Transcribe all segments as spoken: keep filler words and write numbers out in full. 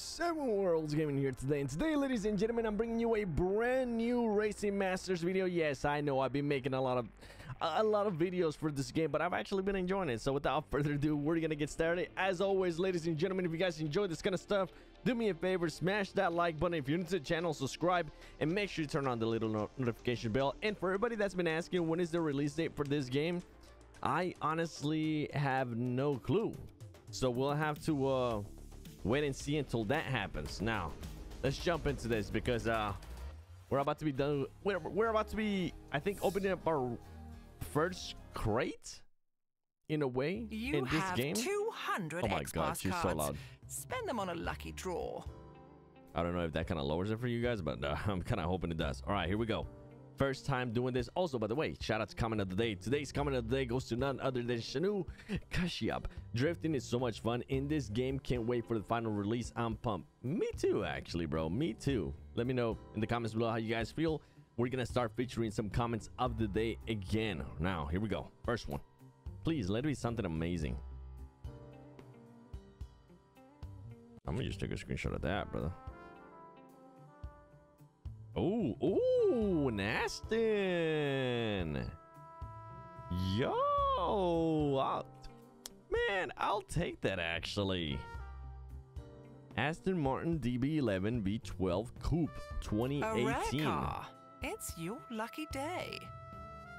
Seven Worlds Gaming here today, and today, ladies and gentlemen, I'm bringing you a brand new Racing Masters video. Yes, I know I've been making a lot of a lot of videos for this game, but I've actually been enjoying it. So without further ado, we're gonna get started. As always, ladies and gentlemen, if you guys enjoy this kind of stuff, do me a favor, smash that like button. If you're new to the channel, subscribe and make sure you turn on the little no notification bell. And for everybody that's been asking when is the release date for this game, I honestly have no clue, so we'll have to uh wait and see until that happens. Now let's jump into this, because uh we're about to be done. We're, we're about to be, I think, opening up our first crate in a way you in this have game. two hundred oh my Xbox god, she's so loud. Spend them on a lucky draw. I don't know if that kind of lowers it for you guys, but uh, I'm kind of hoping it does. All right, here we go. First time doing this. Also, by the way, shout out to comment of the day. Today's comment of the day goes to none other than Shanu Kashyap. Drifting is so much fun in this game. Can't wait for the final release. I'm pumped. Me too, actually, bro. Me too. Let me know in the comments below how you guys feel. We're gonna start featuring some comments of the day again. Now, here we go. First one. Please let it be something amazing. I'm gonna just take a screenshot of that, brother. Oh, oh, an Aston. Yo, I'll, man, I'll take that actually. Aston Martin D B eleven V twelve Coupe twenty eighteen. A rare car. It's your lucky day.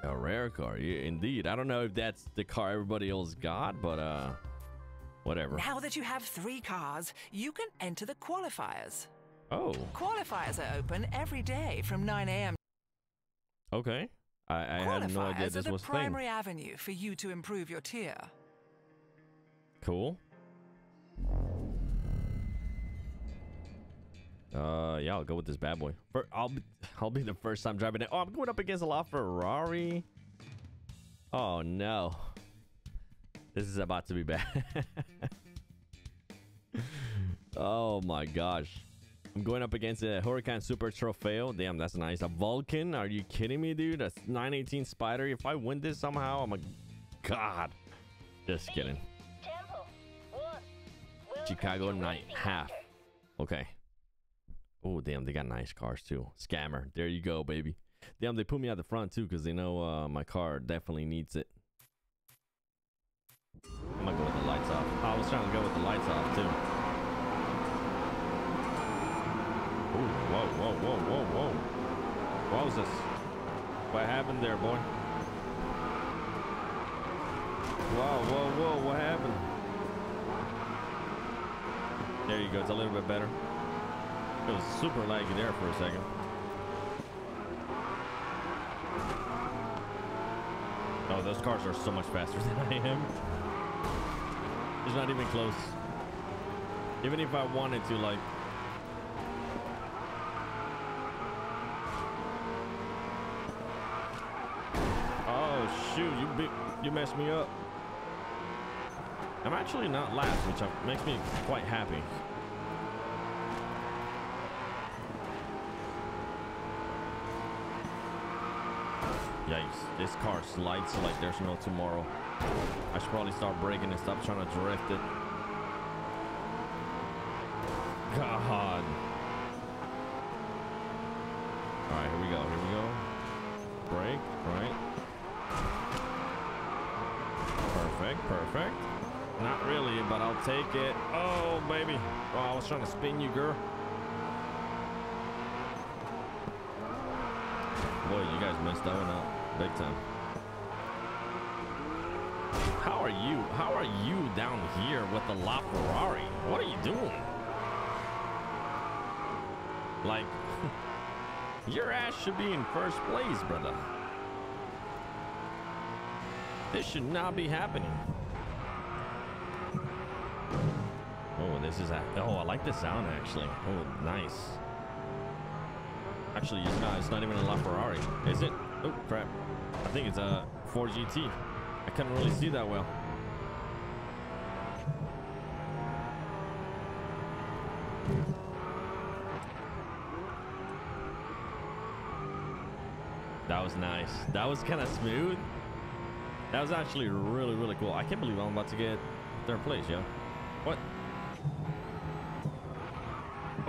A rare car, yeah, indeed. I don't know if that's the car everybody else got, but uh, whatever. Now that you have three cars, you can enter the qualifiers. Oh. Qualifiers are open every day from nine A M Okay. I, I had no idea this was a thing. Qualifiers are the primary avenue for you to improve your tier. Cool. Uh, yeah, I'll go with this bad boy. For, I'll, I'll be the first time driving it. Oh, I'm going up against a LaFerrari. Oh, no. This is about to be bad. Oh, my gosh. I'm going up against a Hurricane Super Trofeo. Damn, that's nice. A Vulcan. Are you kidding me, dude? A nine eighteen Spider. If I win this somehow, I'm a god. Just kidding. Chicago night half. Okay. Oh, damn. They got nice cars, too. Scammer. There you go, baby. Damn, they put me out the front, too, because they know uh, my car definitely needs it. I'm going to go with the lights off. I was trying to go with the lights off, too. Ooh, whoa, whoa, whoa, whoa, whoa. What was this? What happened there, boy? Whoa, whoa, whoa, what happened? There you go, it's a little bit better. It was super laggy there for a second. Oh, those cars are so much faster than I am. It's not even close. Even if I wanted to, like... Shoot, you big, you messed me up. I'm actually not last, which makes me quite happy. Yikes, this car slides like there's no tomorrow. I should probably start braking and stop trying to drift it. God. All right, here we go, here we go. Brake, right? Perfect, perfect. Not really, but I'll take it. Oh, baby. Oh, I was trying to spin you, girl. Boy, you guys messed that one up big time. How are you? How are you down here with the LaFerrari? What are you doing? Like, your ass should be in first place, brother. This should not be happening. Oh, this is... A, oh, I like the sound, actually. Oh, nice. Actually, it's not, it's not even a LaFerrari. Is it? Oh, crap. I think it's a Ford G T. I can't really see that well. That was nice. That was kind of smooth. That was actually really, really cool. I can't believe I'm about to get third place, yo. What?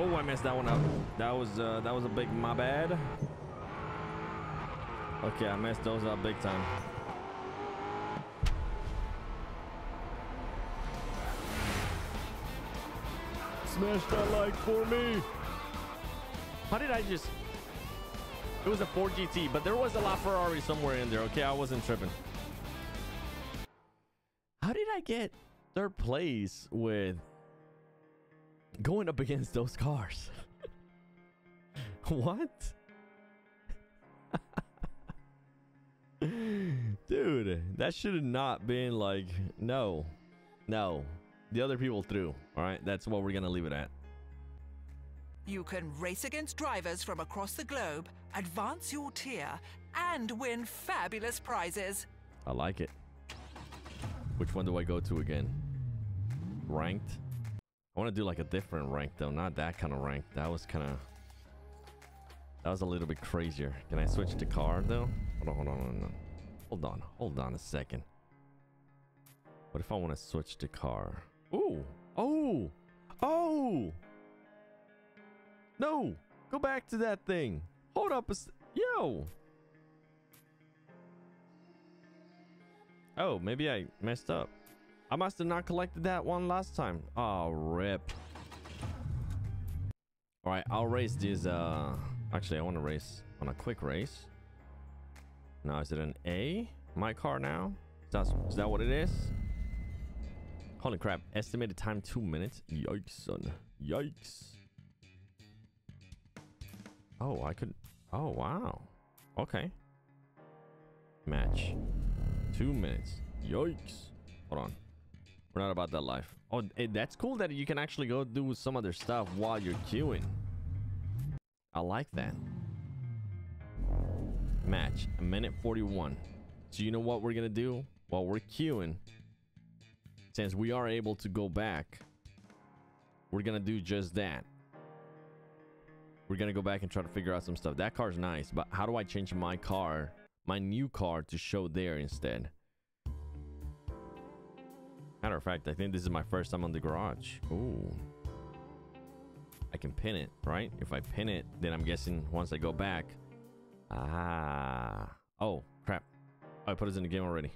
Oh, I messed that one up. That was uh, that was a big my bad. Okay, I messed those up big time. Smash that like for me. How did I just? It was a Ford G T, but there was a LaFerrari somewhere in there. Okay, I wasn't tripping. How did I get third place with going up against those cars? What? Dude, that should have not been like, no, no. The other people threw, all right? That's what we're going to leave it at. You can race against drivers from across the globe, advance your tier, and win fabulous prizes. I like it. Which one do I go to again? Ranked? I want to do like a different rank though, not that kind of rank. That was kind of... That was a little bit crazier. Can I switch to car though? Hold on, hold on, hold on. Hold on, hold on a second. What if I want to switch to car? Ooh! Oh! Oh! No! Go back to that thing! Hold up a s- Yo! Oh, maybe I messed up. I must have not collected that one last time. Oh, rip. Alright, I'll race these. Uh, actually, I want to race on a quick race. Now, is it an A? My car now? Is that, is that what it is? Holy crap. Estimated time two minutes. Yikes, son. Yikes. Oh, I could. Oh, wow. Okay. Match. Two minutes. Yikes. Hold on. We're not about that life. Oh, hey, that's cool that you can actually go do some other stuff while you're queuing. I like that. Match. A minute forty-one. So you know what we're going to do while we're queuing? Since we are able to go back, we're going to do just that. We're going to go back and try to figure out some stuff. That car's nice, but how do I change my car, my new car, to show there instead? Matter of fact, I think this is my first time on the garage. Ooh. I can pin it, right? If I pin it, then I'm guessing once I go back. Ah. Oh, crap. Oh, I put us in the game already.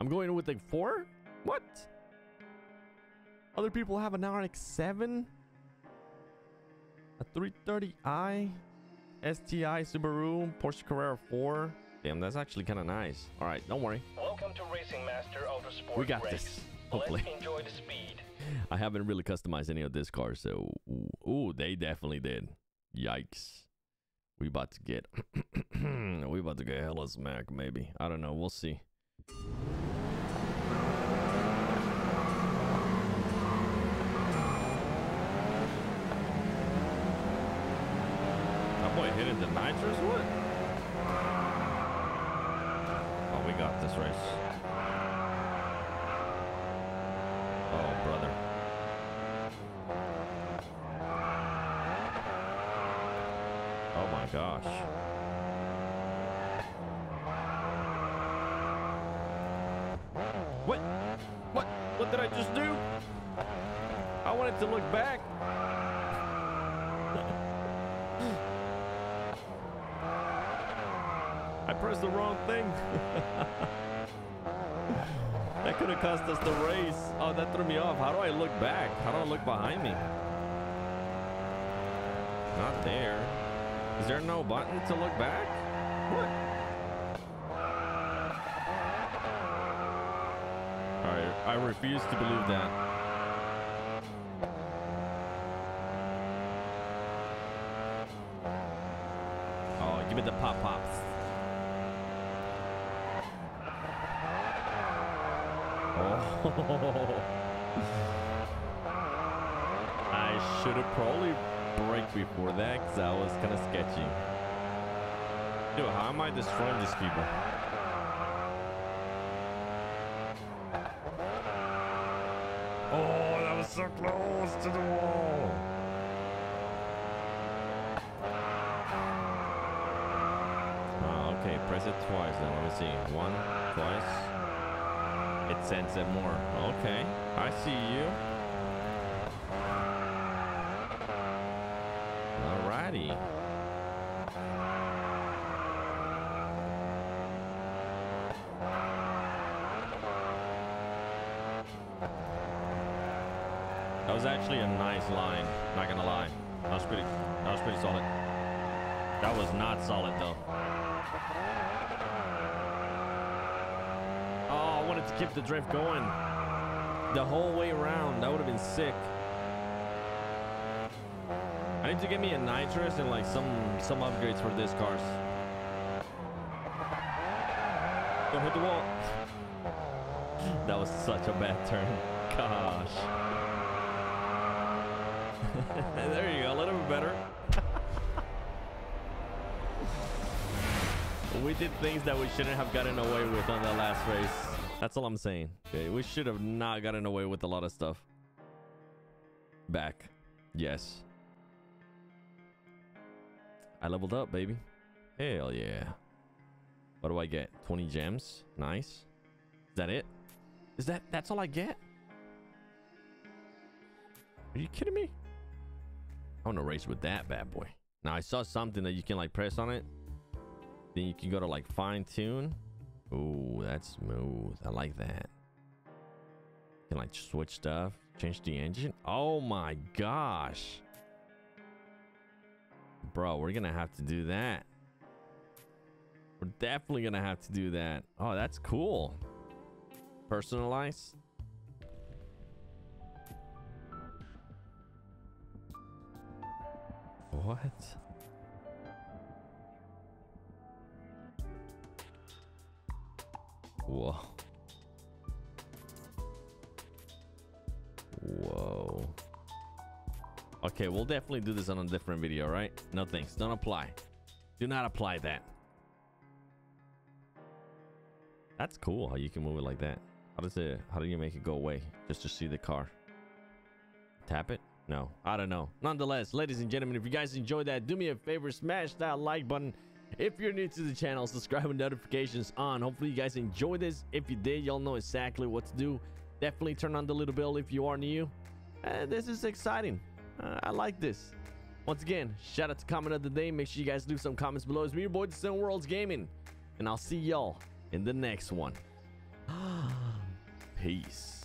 I'm going with like four? What? Other people have an R X seven? A three thirty i S T I Subaru, Porsche Carrera four. Damn, that's actually kind of nice. All right, don't worry. Welcome to Racing Master Autosport. We got Race. This. Hopefully. Let's enjoy the speed. I haven't really customized any of this car, so ooh, they definitely did. Yikes. We about to get we about to get hella smack, maybe. I don't know. We'll see. That boy hitting the nitrous. What? Oh, we got this race. Oh, brother. Oh my gosh. What? What? What did I just do? I wanted to look back. I pressed the wrong thing. That could have cost us the race. Oh, that threw me off. How do I look back? How do I look behind me? Not there. Is there no button to look back? What? I refuse to believe that. Oh, give me the pop-pops. Oh. I should have probably braked before that because I was kind of sketchy. Dude, how am I destroying these people? Oh, that was so close to the wall. Oh, okay, press it twice then. Let me see. One, twice. It sends it more. Okay, I see you. Alrighty. That was actually a nice line, not gonna lie. That was pretty, that was pretty solid. That was not solid though. Oh, I wanted to keep the drift going the whole way around. That would have been sick. I need to get me a nitrous and like some some upgrades for this cars. Don't hit the wall. That was such a bad turn. Gosh. There you go, a little bit better. We did things that we shouldn't have gotten away with on that last race. That's all I'm saying. Okay, we should have not gotten away with a lot of stuff. Back. Yes. I leveled up, baby. Hell yeah. What do I get? twenty gems. Nice. Is that it? Is that... That's all I get? Are you kidding me? I want to race with that bad boy. Now, I saw something that you can, like, press on it. Then you can go to, like, fine-tune. Ooh, that's smooth. I like that. You can, like, switch stuff. Change the engine. Oh, my gosh. Bro, we're gonna have to do that. We're definitely gonna have to do that. Oh, that's cool. Personalize. What? Whoa. Whoa. Okay, we'll definitely do this on a different video, right? No thanks. Don't apply. Do not apply that. That's cool how you can move it like that. How does it, how do you make it go away just to see the car? Tap it? No, I don't know. Nonetheless, ladies and gentlemen, if you guys enjoyed that, do me a favor, smash that like button. If you're new to the channel, subscribe and notifications on. Hopefully you guys enjoyed this. If you did, y'all know exactly what to do. Definitely turn on the little bell if you are new. Uh, this is exciting. Uh, I like this. Once again, shout out to comment of the day. Make sure you guys leave some comments below. It's me, your boy, Seven Worlds Gaming, and I'll see y'all in the next one. Peace.